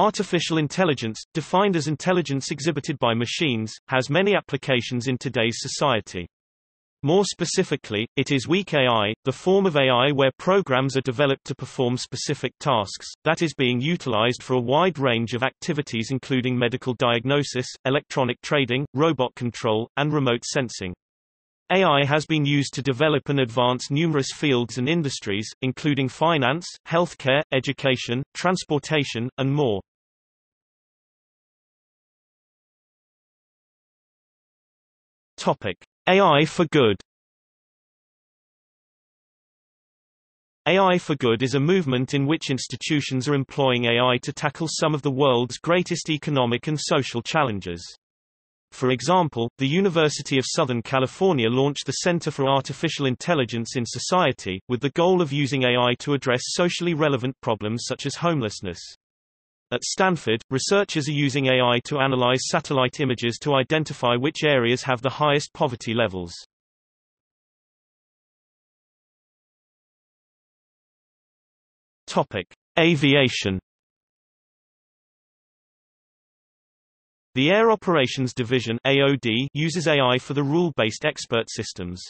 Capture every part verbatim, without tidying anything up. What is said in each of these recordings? Artificial intelligence, defined as intelligence exhibited by machines, has many applications in today's society. More specifically, it is weak A I, the form of A I where programs are developed to perform specific tasks, that is being utilized for a wide range of activities including medical diagnosis, electronic trading, robot control, and remote sensing. A I has been used to develop and advance numerous fields and industries, including finance, healthcare, education, transportation, and more. Topic: A I for good. A I for good is a movement in which institutions are employing A I to tackle some of the world's greatest economic and social challenges. For example, the University of Southern California launched the Center for Artificial Intelligence in Society, with the goal of using A I to address socially relevant problems such as homelessness. At Stanford, researchers are using A I to analyze satellite images to identify which areas have the highest poverty levels. Topic: Aviation. The Air Operations Division (A O D) uses A I for the rule-based expert systems.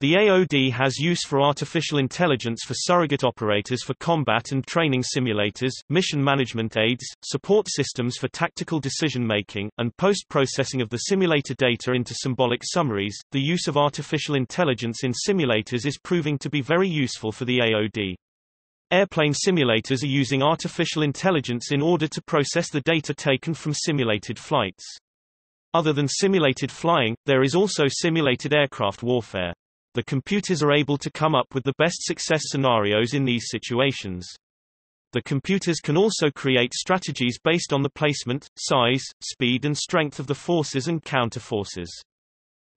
The A O D has use for artificial intelligence for surrogate operators for combat and training simulators, mission management aids, support systems for tactical decision-making, and post-processing of the simulator data into symbolic summaries. The use of artificial intelligence in simulators is proving to be very useful for the A O D. Airplane simulators are using artificial intelligence in order to process the data taken from simulated flights. Other than simulated flying, there is also simulated aircraft warfare. The computers are able to come up with the best success scenarios in these situations. The computers can also create strategies based on the placement, size, speed and strength of the forces and counterforces.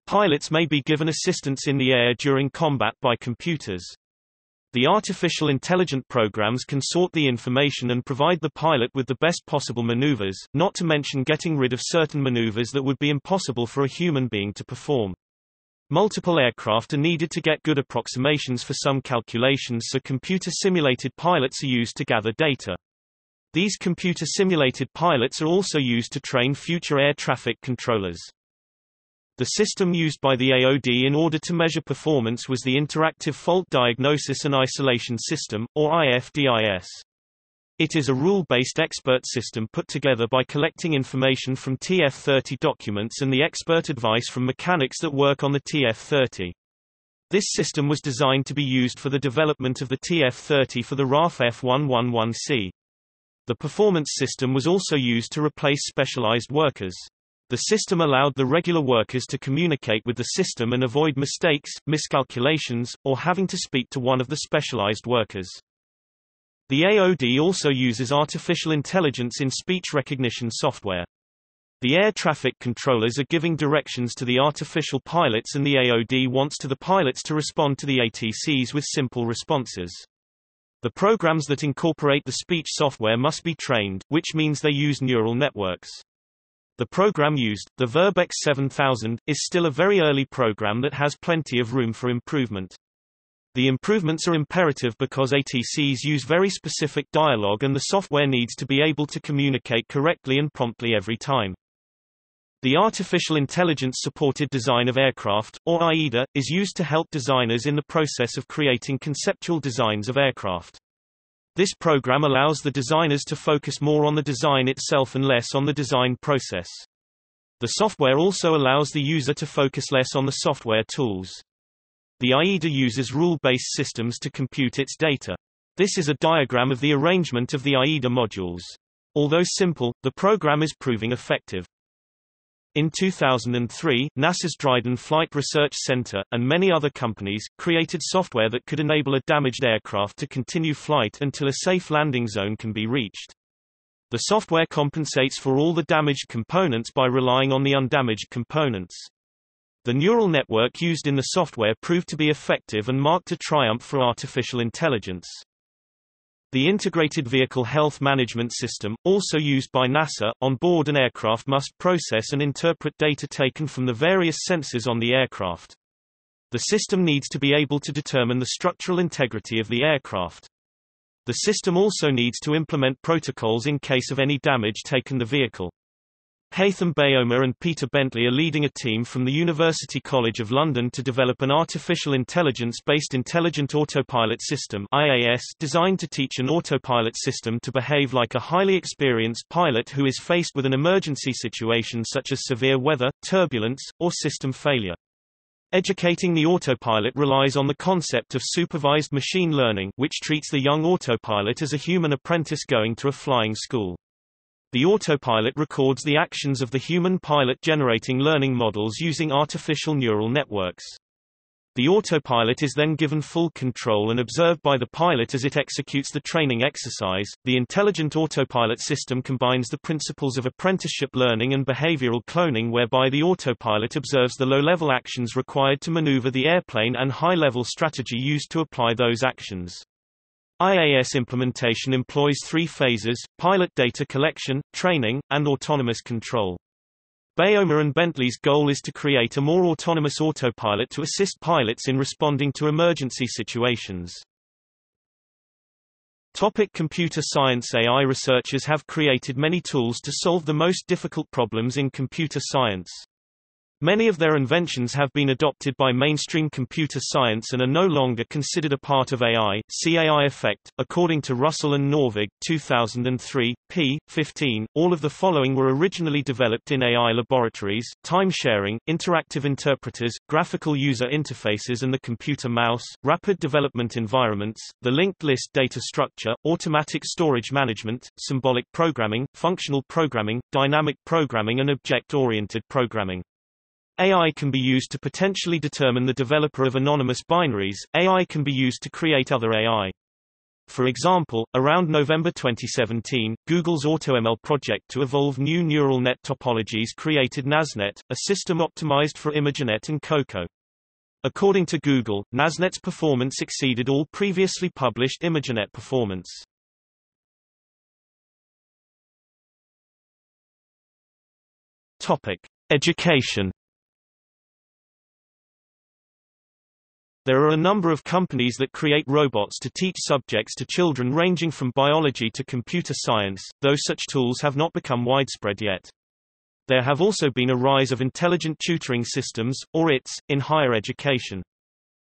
Pilots may be given assistance in the air during combat by computers. The artificial intelligent programs can sort the information and provide the pilot with the best possible maneuvers, not to mention getting rid of certain maneuvers that would be impossible for a human being to perform. Multiple aircraft are needed to get good approximations for some calculations, so computer-simulated pilots are used to gather data. These computer-simulated pilots are also used to train future air traffic controllers. The system used by the A O D in order to measure performance was the Interactive Fault Diagnosis and Isolation System, or I F D I S. It is a rule-based expert system put together by collecting information from T F thirty documents and the expert advice from mechanics that work on the T F thirty. This system was designed to be used for the development of the T F thirty for the R A F F one eleven C. The performance system was also used to replace specialized workers. The system allowed the regular workers to communicate with the system and avoid mistakes, miscalculations, or having to speak to one of the specialized workers. The A O D also uses artificial intelligence in speech recognition software. The air traffic controllers are giving directions to the artificial pilots and the A O D wants the pilots to respond to the A T Cs with simple responses. The programs that incorporate the speech software must be trained, which means they use neural networks. The program used, the Verbex seven thousand, is still a very early program that has plenty of room for improvement. The improvements are imperative because A T Cs use very specific dialogue and the software needs to be able to communicate correctly and promptly every time. The Artificial Intelligence-Supported Design of Aircraft, or AIDA, is used to help designers in the process of creating conceptual designs of aircraft. This program allows the designers to focus more on the design itself and less on the design process. The software also allows the user to focus less on the software tools. The AIDA uses rule-based systems to compute its data. This is a diagram of the arrangement of the AIDA modules. Although simple, the program is proving effective. In two thousand three, NASA's Dryden Flight Research Center, and many other companies, created software that could enable a damaged aircraft to continue flight until a safe landing zone can be reached. The software compensates for all the damaged components by relying on the undamaged components. The neural network used in the software proved to be effective and marked a triumph for artificial intelligence. The Integrated Vehicle Health Management System, also used by NASA, on board an aircraft must process and interpret data taken from the various sensors on the aircraft. The system needs to be able to determine the structural integrity of the aircraft. The system also needs to implement protocols in case of any damage taken the vehicle. Haytham Bayomer and Peter Bentley are leading a team from the University College of London to develop an artificial intelligence-based intelligent autopilot system (I A S) designed to teach an autopilot system to behave like a highly experienced pilot who is faced with an emergency situation such as severe weather, turbulence, or system failure. Educating the autopilot relies on the concept of supervised machine learning, which treats the young autopilot as a human apprentice going to a flying school. The autopilot records the actions of the human pilot generating learning models using artificial neural networks. The autopilot is then given full control and observed by the pilot as it executes the training exercise. The intelligent autopilot system combines the principles of apprenticeship learning and behavioral cloning, whereby the autopilot observes the low-level actions required to maneuver the airplane and high-level strategy used to apply those actions. I A S implementation employs three phases: pilot data collection, training, and autonomous control. Bayomer and Bentley's goal is to create a more autonomous autopilot to assist pilots in responding to emergency situations. Topic: computer science. A I researchers have created many tools to solve the most difficult problems in computer science. Many of their inventions have been adopted by mainstream computer science and are no longer considered a part of A I. See A I effect. According to Russell and Norvig, two thousand three, p fifteen, all of the following were originally developed in A I laboratories: time sharing, interactive interpreters, graphical user interfaces and the computer mouse, rapid development environments, the linked list data structure, automatic storage management, symbolic programming, functional programming, dynamic programming and object-oriented programming. A I can be used to potentially determine the developer of anonymous binaries. A I can be used to create other A I. For example, around November twenty seventeen, Google's AutoML project to evolve new neural net topologies created NASNet, a system optimized for ImageNet and COCO. According to Google, NASNet's performance exceeded all previously published ImageNet performance. Topic: Education. There are a number of companies that create robots to teach subjects to children ranging from biology to computer science, though such tools have not become widespread yet. There have also been a rise of intelligent tutoring systems, or I T S, in higher education.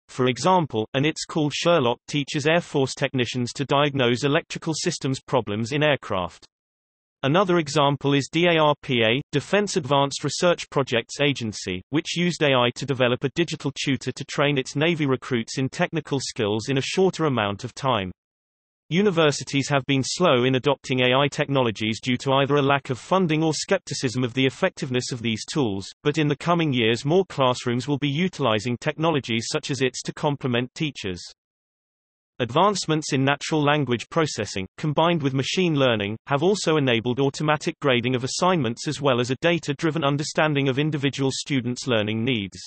For example, an I T S called Sherlock teaches Air Force technicians to diagnose electrical systems problems in aircraft. Another example is DARPA, Defense Advanced Research Projects Agency, which used A I to develop a digital tutor to train its Navy recruits in technical skills in a shorter amount of time. Universities have been slow in adopting A I technologies due to either a lack of funding or skepticism of the effectiveness of these tools, but in the coming years more classrooms will be utilizing technologies such as I T S to complement teachers. Advancements in natural language processing, combined with machine learning, have also enabled automatic grading of assignments as well as a data-driven understanding of individual students' learning needs.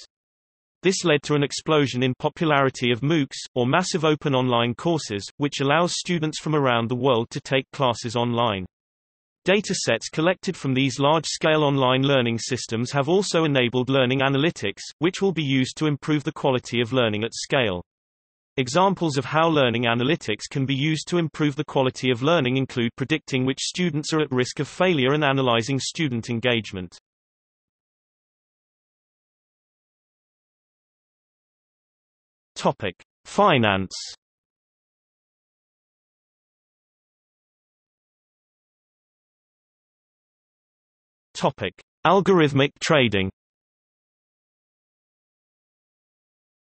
This led to an explosion in popularity of MOOCs, or massive open online courses, which allows students from around the world to take classes online. Datasets collected from these large-scale online learning systems have also enabled learning analytics, which will be used to improve the quality of learning at scale. Examples of how learning analytics can be used to improve the quality of learning include predicting which students are at risk of failure and analyzing student engagement. Topic: Finance. Topic: Algorithmic trading.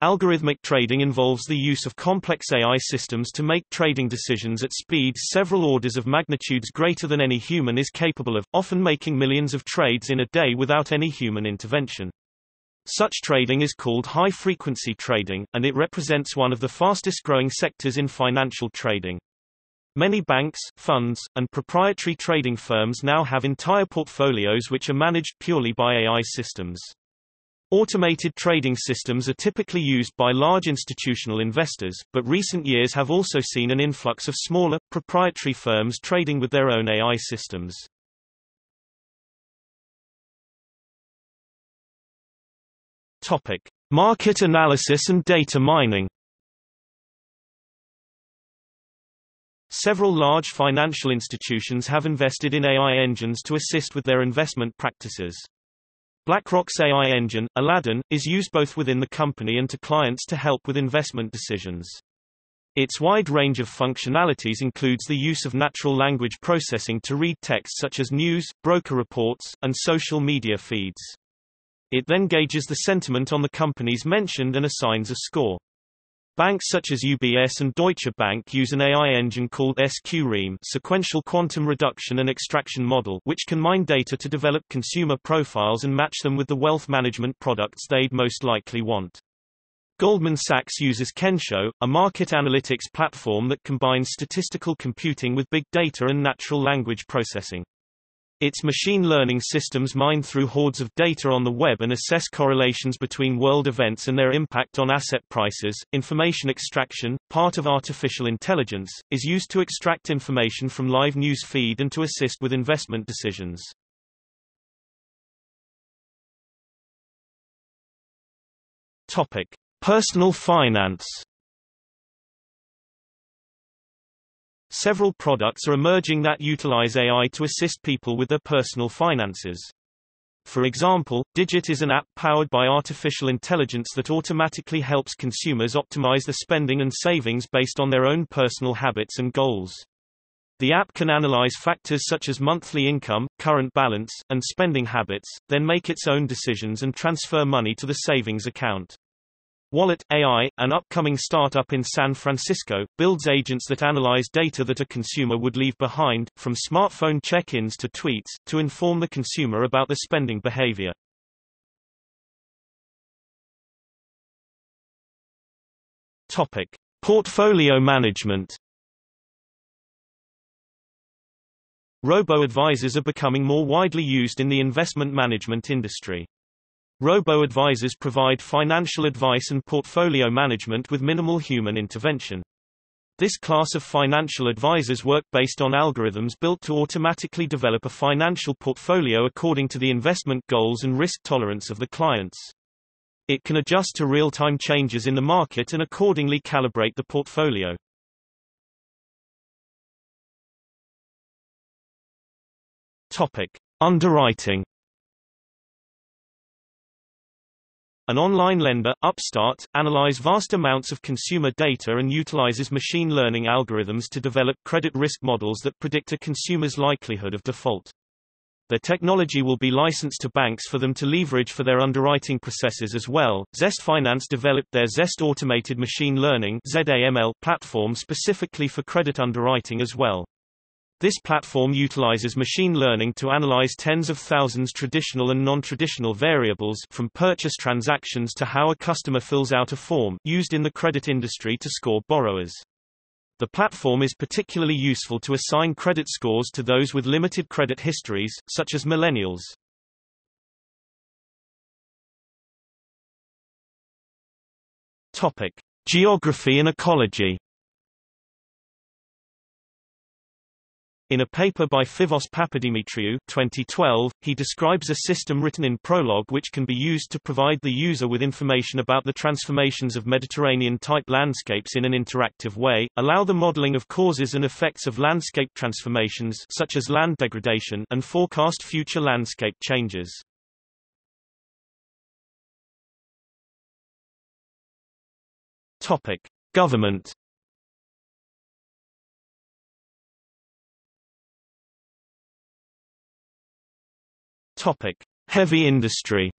Algorithmic trading involves the use of complex A I systems to make trading decisions at speeds several orders of magnitudes greater than any human is capable of, often making millions of trades in a day without any human intervention. Such trading is called high-frequency trading, and it represents one of the fastest-growing sectors in financial trading. Many banks, funds, and proprietary trading firms now have entire portfolios which are managed purely by A I systems. Automated trading systems are typically used by large institutional investors, but recent years have also seen an influx of smaller, proprietary firms trading with their own A I systems. Topic: Market analysis and data mining. Several large financial institutions have invested in A I engines to assist with their investment practices. BlackRock's A I engine, Aladdin, is used both within the company and to clients to help with investment decisions. Its wide range of functionalities includes the use of natural language processing to read texts such as news, broker reports, and social media feeds. It then gauges the sentiment on the companies mentioned and assigns a score. Banks such as U B S and Deutsche Bank use an A I engine called SQREAM, sequential quantum reduction and extraction model, which can mine data to develop consumer profiles and match them with the wealth management products they'd most likely want. Goldman Sachs uses Kensho, a market analytics platform that combines statistical computing with big data and natural language processing. Its machine learning systems mine through hordes of data on the web and assess correlations between world events and their impact on asset prices. Information extraction, part of artificial intelligence, is used to extract information from live news feed and to assist with investment decisions. Topic: Personal finance. Several products are emerging that utilize A I to assist people with their personal finances. For example, Digit is an app powered by artificial intelligence that automatically helps consumers optimize their spending and savings based on their own personal habits and goals. The app can analyze factors such as monthly income, current balance, and spending habits, then make its own decisions and transfer money to the savings account. Wallet dot A I, an upcoming startup in San Francisco, builds agents that analyze data that a consumer would leave behind, from smartphone check-ins to tweets, to inform the consumer about their spending behavior. Topic: Portfolio management. Robo-advisors are becoming more widely used in the investment management industry. Robo-advisors provide financial advice and portfolio management with minimal human intervention. This class of financial advisors work based on algorithms built to automatically develop a financial portfolio according to the investment goals and risk tolerance of the clients. It can adjust to real-time changes in the market and accordingly calibrate the portfolio. Topic: Underwriting. An online lender, Upstart, analyzes vast amounts of consumer data and utilizes machine learning algorithms to develop credit risk models that predict a consumer's likelihood of default. The technology will be licensed to banks for them to leverage for their underwriting processes as well. Zest Finance developed their Zest Automated Machine Learning (Z A M L) platform specifically for credit underwriting as well. This platform utilizes machine learning to analyze tens of thousands of traditional and non-traditional variables, from purchase transactions to how a customer fills out a form, used in the credit industry to score borrowers. The platform is particularly useful to assign credit scores to those with limited credit histories, such as millennials. Topic: Geography and ecology. In a paper by Fivos Papadimitriou, twenty twelve, he describes a system written in Prolog which can be used to provide the user with information about the transformations of Mediterranean-type landscapes in an interactive way, allow the modeling of causes and effects of landscape transformations such as land degradation, and forecast future landscape changes. Topic: Government. Topic: Heavy industry.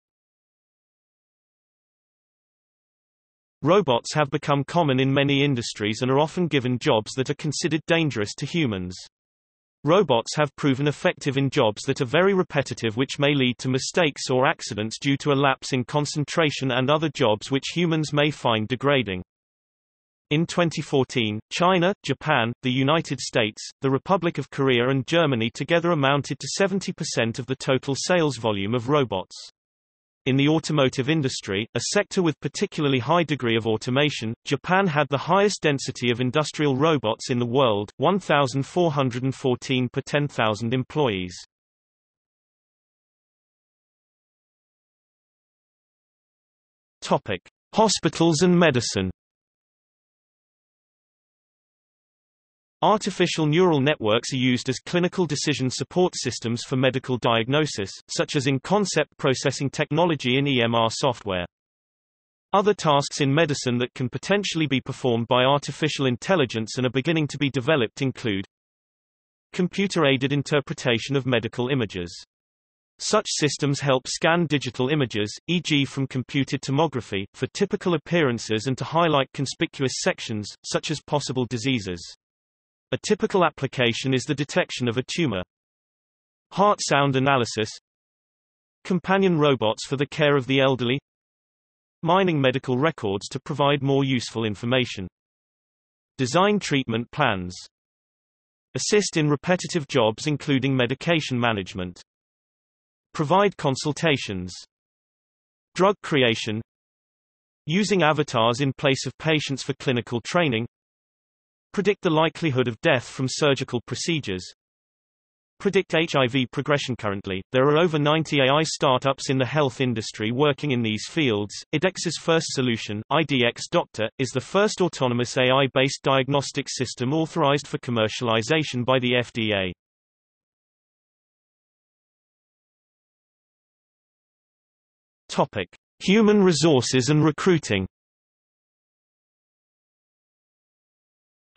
Robots have become common in many industries and are often given jobs that are considered dangerous to humans. Robots have proven effective in jobs that are very repetitive, which may lead to mistakes or accidents due to a lapse in concentration, and other jobs which humans may find degrading. In twenty fourteen, China, Japan, the United States, the Republic of Korea and Germany together amounted to seventy percent of the total sales volume of robots. In the automotive industry, a sector with particularly high degree of automation, Japan had the highest density of industrial robots in the world, one thousand four hundred fourteen per ten thousand employees. Topic: Hospitals and medicine. Artificial neural networks are used as clinical decision support systems for medical diagnosis, such as in concept processing technology in E M R software. Other tasks in medicine that can potentially be performed by artificial intelligence and are beginning to be developed include computer-aided interpretation of medical images. Such systems help scan digital images, for example from computed tomography, for typical appearances and to highlight conspicuous sections, such as possible diseases. A typical application is the detection of a tumor. Heart sound analysis. Companion robots for the care of the elderly. Mining medical records to provide more useful information. Design treatment plans. Assist in repetitive jobs including medication management. Provide consultations. Drug creation. Using avatars in place of patients for clinical training. Predict the likelihood of death from surgical procedures. Predict H I V progression. Currently, there are over ninety A I startups in the health industry working in these fields. I D X's first solution, I D X Doctor, is the first autonomous A I-based diagnostic system authorized for commercialization by the F D A. Topic: Human resources and recruiting.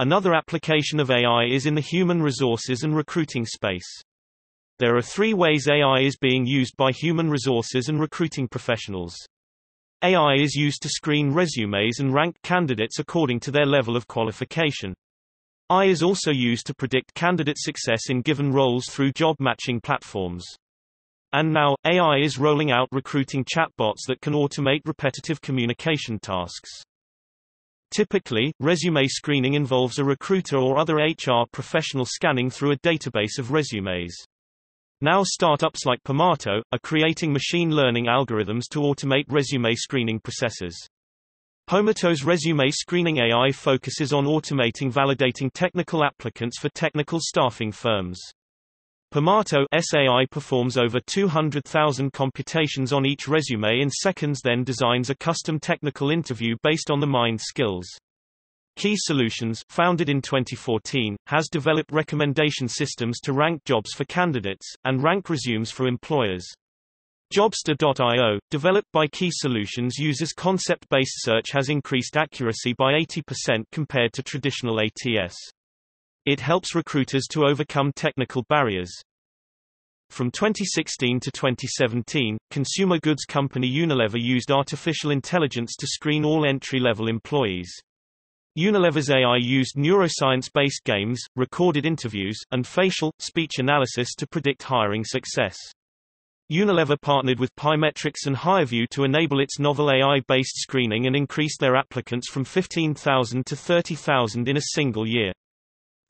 Another application of A I is in the human resources and recruiting space. There are three ways A I is being used by human resources and recruiting professionals. A I is used to screen resumes and rank candidates according to their level of qualification. A I is also used to predict candidate success in given roles through job matching platforms. And now, A I is rolling out recruiting chatbots that can automate repetitive communication tasks. Typically, resume screening involves a recruiter or other H R professional scanning through a database of resumes. Now startups like Pomato are creating machine learning algorithms to automate resume screening processes. Pomato's resume screening A I focuses on automating validating technical applicants for technical staffing firms. Pomato's A I performs over two hundred thousand computations on each resume in seconds, then designs a custom technical interview based on the mind skills. Key Solutions, founded in twenty fourteen, has developed recommendation systems to rank jobs for candidates, and rank resumes for employers. Jobster dot i o, developed by Key Solutions, uses concept-based search has increased accuracy by eighty percent compared to traditional A T S. It helps recruiters to overcome technical barriers. From twenty sixteen to twenty seventeen, consumer goods company Unilever used artificial intelligence to screen all entry-level employees. Unilever's A I used neuroscience-based games, recorded interviews, and facial, speech analysis to predict hiring success. Unilever partnered with Pymetrics and HireVue to enable its novel A I-based screening and increased their applicants from fifteen thousand to thirty thousand in a single year.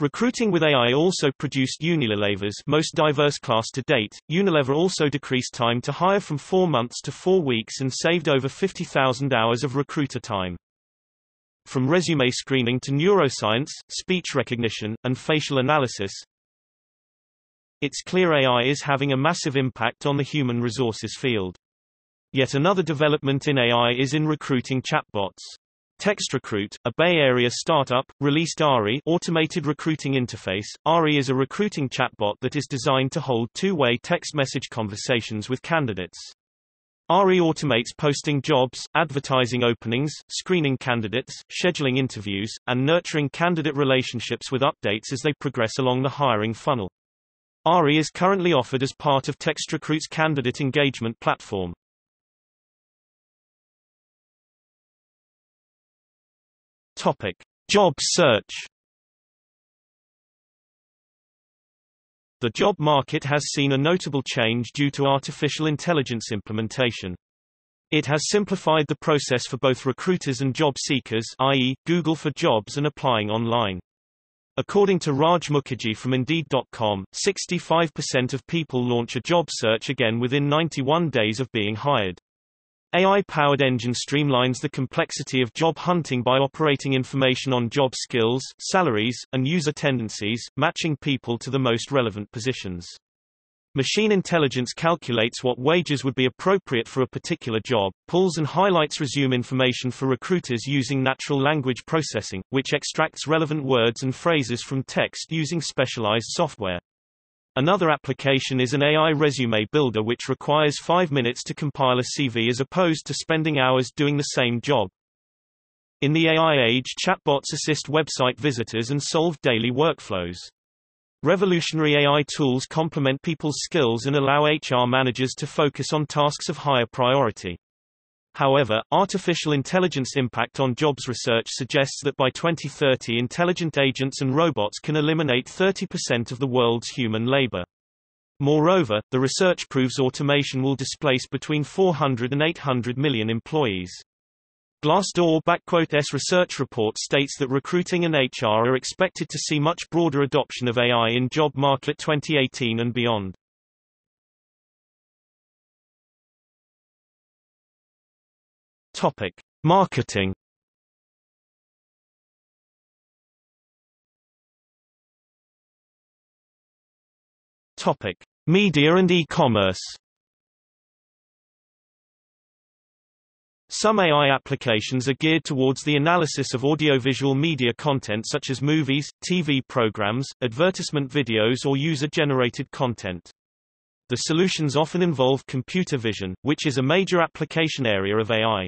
Recruiting with A I also produced Unilever's most diverse class to date. Unilever also decreased time to hire from four months to four weeks and saved over fifty thousand hours of recruiter time. From resume screening to neuroscience, speech recognition, and facial analysis, it's clear A I is having a massive impact on the human resources field. Yet another development in A I is in recruiting chatbots. TextRecruit, a Bay Area startup, released A R I Automated Recruiting Interface. A R I is a recruiting chatbot that is designed to hold two-way text message conversations with candidates. A R I automates posting jobs, advertising openings, screening candidates, scheduling interviews, and nurturing candidate relationships with updates as they progress along the hiring funnel. A R I is currently offered as part of TextRecruit's candidate engagement platform. Topic: Job search. The job market has seen a notable change due to artificial intelligence implementation. It has simplified the process for both recruiters and job seekers, that is, Google for jobs and applying online. According to Raj Mukherjee from Indeed dot com, sixty-five percent of people launch a job search again within ninety-one days of being hired. A I-powered engine streamlines the complexity of job hunting by operating information on job skills, salaries, and user tendencies, matching people to the most relevant positions. Machine intelligence calculates what wages would be appropriate for a particular job, pulls and highlights resume information for recruiters using natural language processing, which extracts relevant words and phrases from text using specialized software. Another application is an A I resume builder, which requires five minutes to compile a C V as opposed to spending hours doing the same job. In the A I age, chatbots assist website visitors and solve daily workflows. Revolutionary A I tools complement people's skills and allow H R managers to focus on tasks of higher priority. However, artificial intelligence impact on jobs research suggests that by twenty thirty intelligent agents and robots can eliminate thirty percent of the world's human labor. Moreover, the research proves automation will displace between four hundred and eight hundred million employees. Glassdoor's research report states that recruiting and H R are expected to see much broader adoption of A I in job market twenty eighteen and beyond. Topic: Marketing. Topic: Media and e-commerce. Some A I applications are geared towards the analysis of audiovisual media content such as movies, T V programs, advertisement videos or user-generated content. The solutions often involve computer vision, which is a major application area of A I.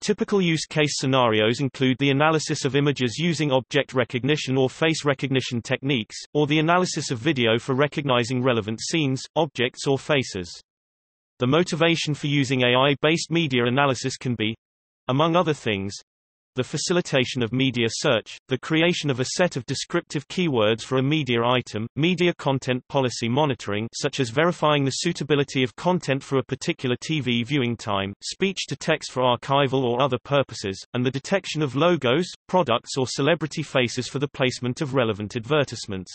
Typical use case scenarios include the analysis of images using object recognition or face recognition techniques, or the analysis of video for recognizing relevant scenes, objects or faces. The motivation for using A I-based media analysis can be, among other things, the facilitation of media search, the creation of a set of descriptive keywords for a media item, media content policy monitoring such as verifying the suitability of content for a particular T V viewing time, speech-to-text for archival or other purposes, and the detection of logos, products or celebrity faces for the placement of relevant advertisements.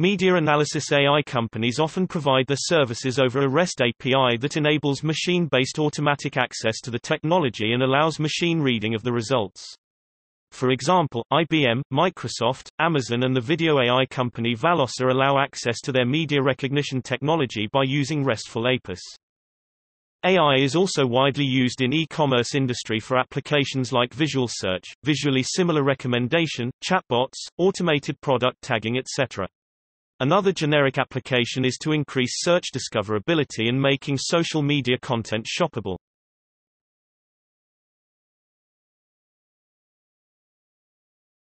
Media analysis A I companies often provide their services over a REST A P I that enables machine-based automatic access to the technology and allows machine reading of the results. For example, I B M, Microsoft, Amazon and the video A I company Valosa allow access to their media recognition technology by using RESTful A P Is. A I is also widely used in e-commerce industry for applications like visual search, visually similar recommendation, chatbots, automated product tagging et cetera. Another generic application is to increase search discoverability and making social media content shoppable.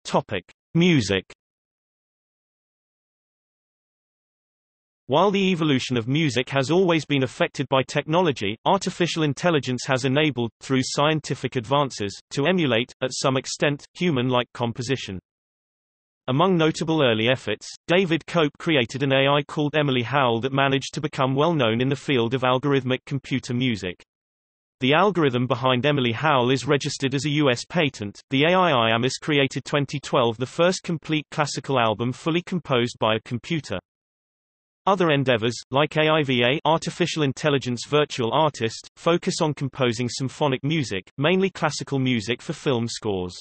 Topic: Music. While the evolution of music has always been affected by technology, artificial intelligence has enabled, through scientific advances, to emulate, at some extent, human-like composition. Among notable early efforts, David Cope created an A I called Emily Howell that managed to become well-known in the field of algorithmic computer music. The algorithm behind Emily Howell is registered as a U S patent. The A I I A M I S created twenty twelve the first complete classical album fully composed by a computer. Other endeavors, like A I V A Artificial Intelligence Virtual Artist, focus on composing symphonic music, mainly classical music for film scores.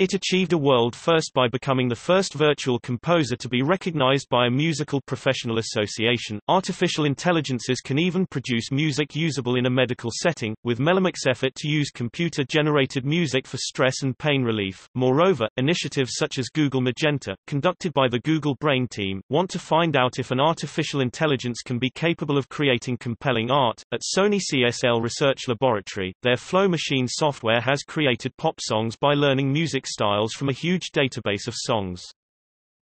It achieved a world first by becoming the first virtual composer to be recognized by a musical professional association. Artificial intelligences can even produce music usable in a medical setting, with Melomic's effort to use computer-generated music for stress and pain relief. Moreover, initiatives such as Google Magenta, conducted by the Google Brain team, want to find out if an artificial intelligence can be capable of creating compelling art. At Sony C S L Research Laboratory, their Flow Machine software has created pop songs by learning music styles from a huge database of songs.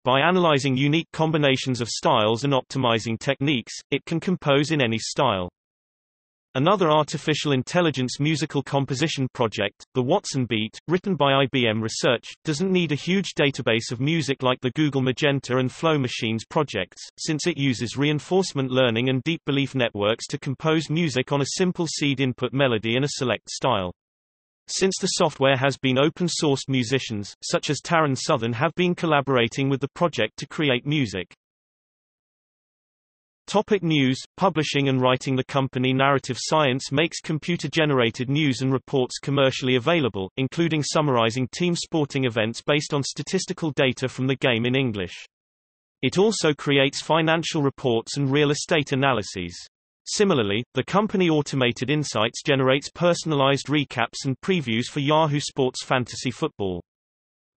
By analyzing unique combinations of styles and optimizing techniques, it can compose in any style. Another artificial intelligence musical composition project, the Watson Beat, written by I B M Research, doesn't need a huge database of music like the Google Magenta and Flow Machines projects, since it uses reinforcement learning and deep belief networks to compose music on a simple seed input melody in a select style. Since the software has been open-sourced, musicians, such as Taryn Southern, have been collaborating with the project to create music. Topic: News, publishing and writing. The company Narrative Science makes computer-generated news and reports commercially available, including summarizing team sporting events based on statistical data from the game in English. It also creates financial reports and real estate analyses. Similarly, the company Automated Insights generates personalized recaps and previews for Yahoo Sports Fantasy Football.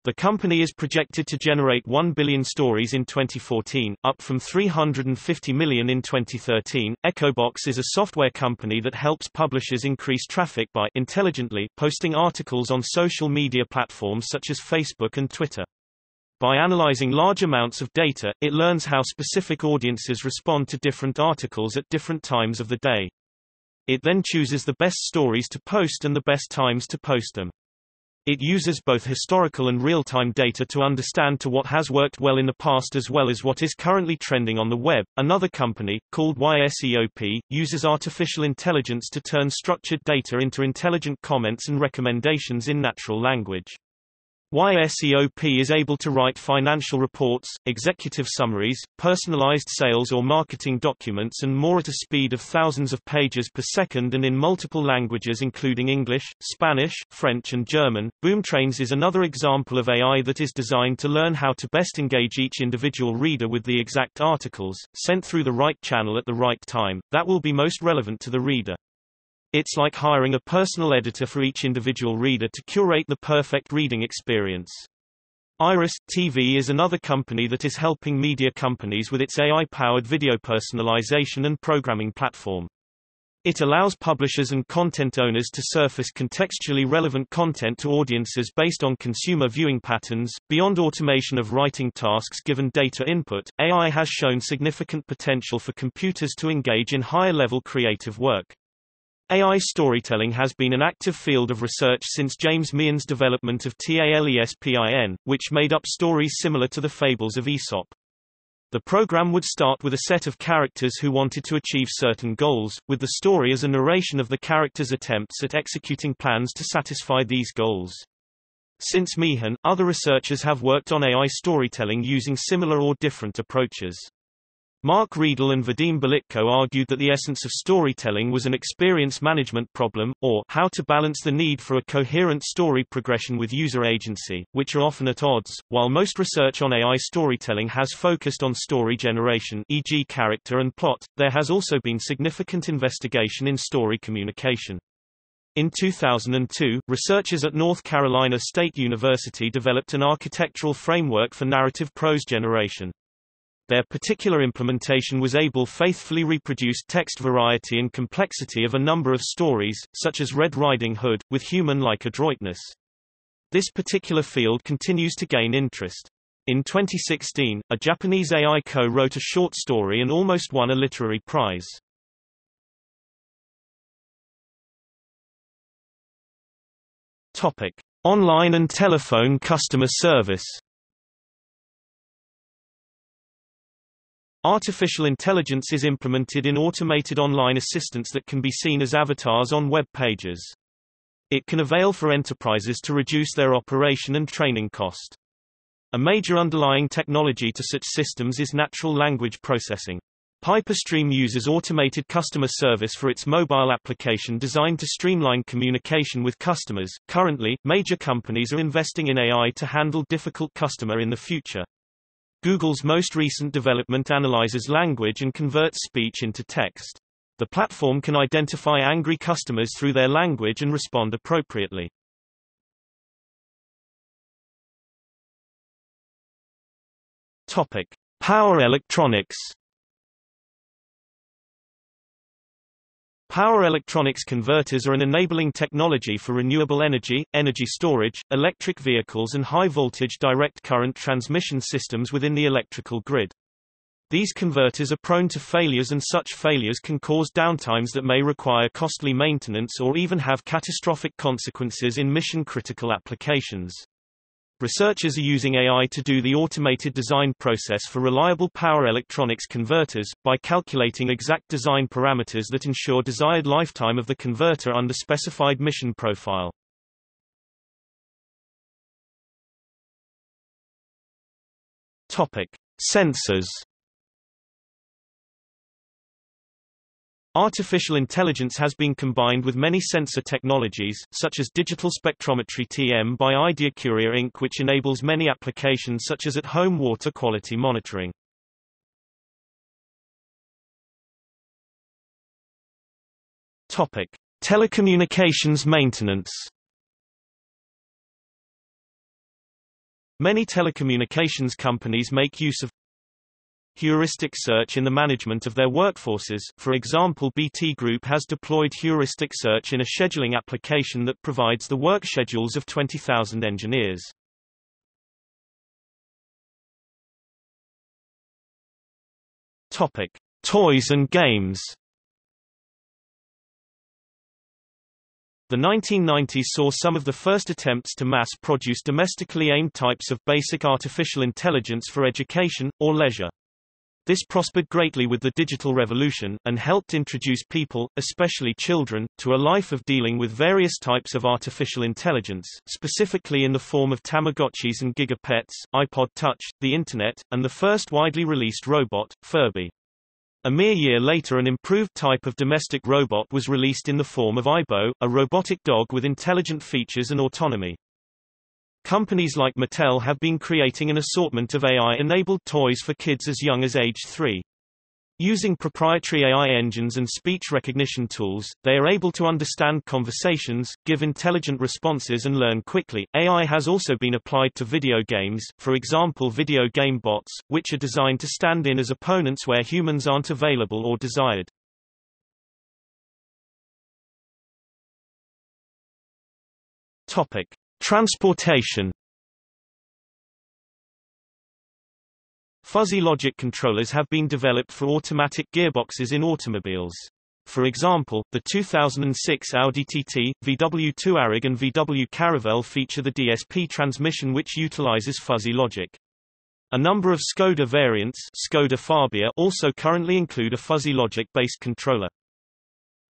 The company is projected to generate one billion stories in twenty fourteen, up from three hundred fifty million in twenty thirteen. EchoBox is a software company that helps publishers increase traffic by intelligently posting articles on social media platforms such as Facebook and Twitter. By analyzing large amounts of data, it learns how specific audiences respond to different articles at different times of the day. It then chooses the best stories to post and the best times to post them. It uses both historical and real-time data to understand to what has worked well in the past as well as what is currently trending on the web. Another company, called Y S E O P, uses artificial intelligence to turn structured data into intelligent comments and recommendations in natural language. Y S E O P is able to write financial reports, executive summaries, personalized sales or marketing documents and more at a speed of thousands of pages per second and in multiple languages including English, Spanish, French and German. Boomtrains is another example of A I that is designed to learn how to best engage each individual reader with the exact articles, sent through the right channel at the right time, that will be most relevant to the reader. It's like hiring a personal editor for each individual reader to curate the perfect reading experience. Iris dot T V is another company that is helping media companies with its A I-powered video personalization and programming platform. It allows publishers and content owners to surface contextually relevant content to audiences based on consumer viewing patterns. Beyond automation of writing tasks given data input, A I has shown significant potential for computers to engage in higher-level creative work. A I storytelling has been an active field of research since James Meehan's development of TALESPIN, which made up stories similar to the fables of Aesop. The program would start with a set of characters who wanted to achieve certain goals, with the story as a narration of the characters' attempts at executing plans to satisfy these goals. Since Meehan, other researchers have worked on A I storytelling using similar or different approaches. Mark Riedel and Vadim Belitko argued that the essence of storytelling was an experience management problem, or how to balance the need for a coherent story progression with user agency, which are often at odds. While most research on A I storytelling has focused on story generation, for example character and plot, there has also been significant investigation in story communication. In two thousand two, researchers at North Carolina State University developed an architectural framework for narrative prose generation. Their particular implementation was able faithfully reproduce text variety and complexity of a number of stories, such as Red Riding Hood, with human-like adroitness. This particular field continues to gain interest. In twenty sixteen, a Japanese A I co-wrote a short story and almost won a literary prize. Topic: Online and telephone customer service. Artificial intelligence is implemented in automated online assistants that can be seen as avatars on web pages. It can avail for enterprises to reduce their operation and training cost. A major underlying technology to such systems is natural language processing. Pipestream uses automated customer service for its mobile application designed to streamline communication with customers. Currently, major companies are investing in A I to handle difficult customers in the future. Google's most recent development analyzes language and converts speech into text. The platform can identify angry customers through their language and respond appropriately. Topic: Power electronics. Power electronics converters are an enabling technology for renewable energy, energy storage, electric vehicles and high-voltage direct current transmission systems within the electrical grid. These converters are prone to failures and such failures can cause downtimes that may require costly maintenance or even have catastrophic consequences in mission-critical applications. Researchers are using A I to do the automated design process for reliable power electronics converters, by calculating exact design parameters that ensure desired lifetime of the converter under specified mission profile. Topic: Sensors. Artificial intelligence has been combined with many sensor technologies, such as digital spectrometry T M by IdeaCuria Incorporated, which enables many applications such as at-home water quality monitoring. Topic: Telecommunications maintenance. Many telecommunications companies make use of heuristic search in the management of their workforces. For example, B T Group has deployed heuristic search in a scheduling application that provides the work schedules of twenty thousand engineers. Topic: Toys and games. The nineteen nineties saw some of the first attempts to mass-produce domestically aimed types of basic artificial intelligence for education, or leisure. This prospered greatly with the digital revolution, and helped introduce people, especially children, to a life of dealing with various types of artificial intelligence, specifically in the form of Tamagotchis and Gigapets, iPod Touch, the Internet, and the first widely released robot, Furby. A mere year later, an improved type of domestic robot was released in the form of Ibo, a robotic dog with intelligent features and autonomy. Companies like Mattel have been creating an assortment of A I-enabled toys for kids as young as age three. Using proprietary A I engines and speech recognition tools, they are able to understand conversations, give intelligent responses, and learn quickly. A I has also been applied to video games, for example video game bots, which are designed to stand in as opponents where humans aren't available or desired. Topic: Transportation. Fuzzy logic controllers have been developed for automatic gearboxes in automobiles. For example, the two thousand six Audi T T, V W two Arig and V W Caravelle feature the D S P transmission, which utilizes fuzzy logic. A number of Skoda variants, Skoda Fabia, also currently include a fuzzy logic-based controller.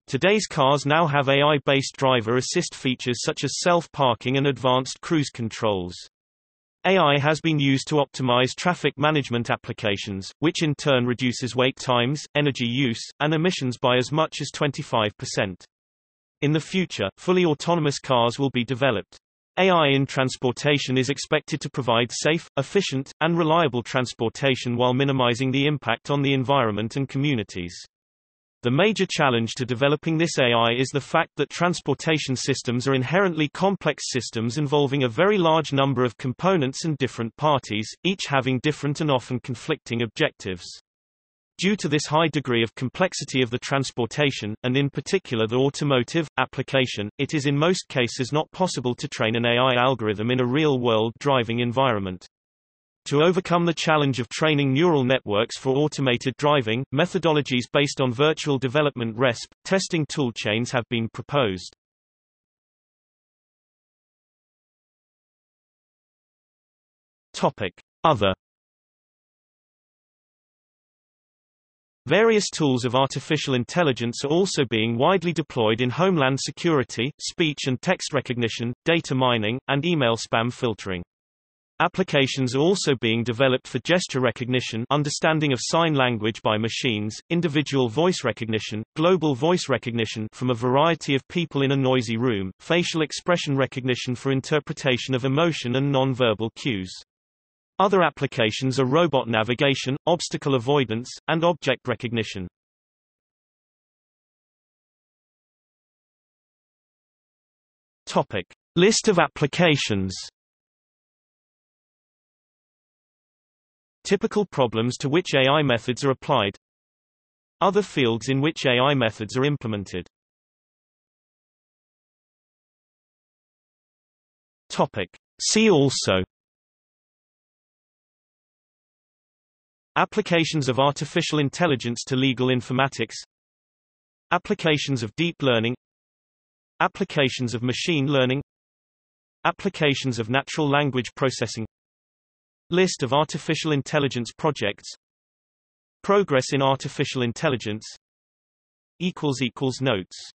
Today's cars now have A I-based driver assist features such as self-parking and advanced cruise controls. A I has been used to optimize traffic management applications, which in turn reduces wait times, energy use, and emissions by as much as twenty-five percent. In the future, fully autonomous cars will be developed. A I in transportation is expected to provide safe, efficient, and reliable transportation while minimizing the impact on the environment and communities. The major challenge to developing this A I is the fact that transportation systems are inherently complex systems involving a very large number of components and different parties, each having different and often conflicting objectives. Due to this high degree of complexity of the transportation, and in particular the automotive application, it is in most cases not possible to train an A I algorithm in a real-world driving environment. To overcome the challenge of training neural networks for automated driving, methodologies based on virtual development R E S P, testing toolchains have been proposed. Other Various tools of artificial intelligence are also being widely deployed in homeland security, speech and text recognition, data mining, and email spam filtering. Applications are also being developed for gesture recognition, understanding of sign language by machines, individual voice recognition, global voice recognition from a variety of people in a noisy room, facial expression recognition for interpretation of emotion and non-verbal cues. Other applications are robot navigation, obstacle avoidance, and object recognition. Topic: List of applications. Typical problems to which A I methods are applied. Other fields in which A I methods are implemented. Topic: See also. Applications of artificial intelligence to legal informatics. Applications of deep learning. Applications of machine learning. Applications of natural language processing. List of artificial intelligence projects. Progress in artificial intelligence. Notes